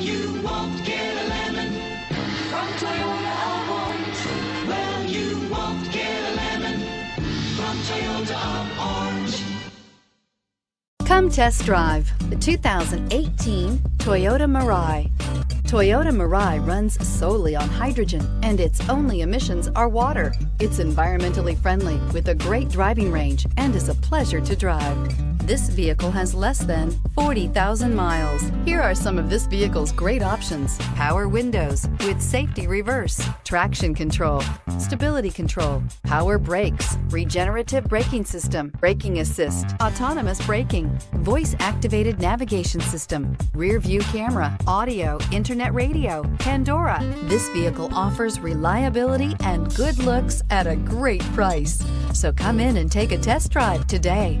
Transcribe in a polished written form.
you won't get a lemon from Toyota. Well, you won't get a lemon from Toyota Orange. Come test drive the 2018 Toyota Mirai. Toyota Mirai runs solely on hydrogen, and its only emissions are water. It's environmentally friendly with a great driving range and is a pleasure to drive. This vehicle has less than 40,000 miles. Here are some of this vehicle's great options: power windows with safety reverse, traction control, stability control, power brakes, regenerative braking system, braking assist, autonomous braking, voice activated navigation system, rear view camera, audio, internet radio, Pandora. This vehicle offers reliability and good looks at a great price. So come in and take a test drive today.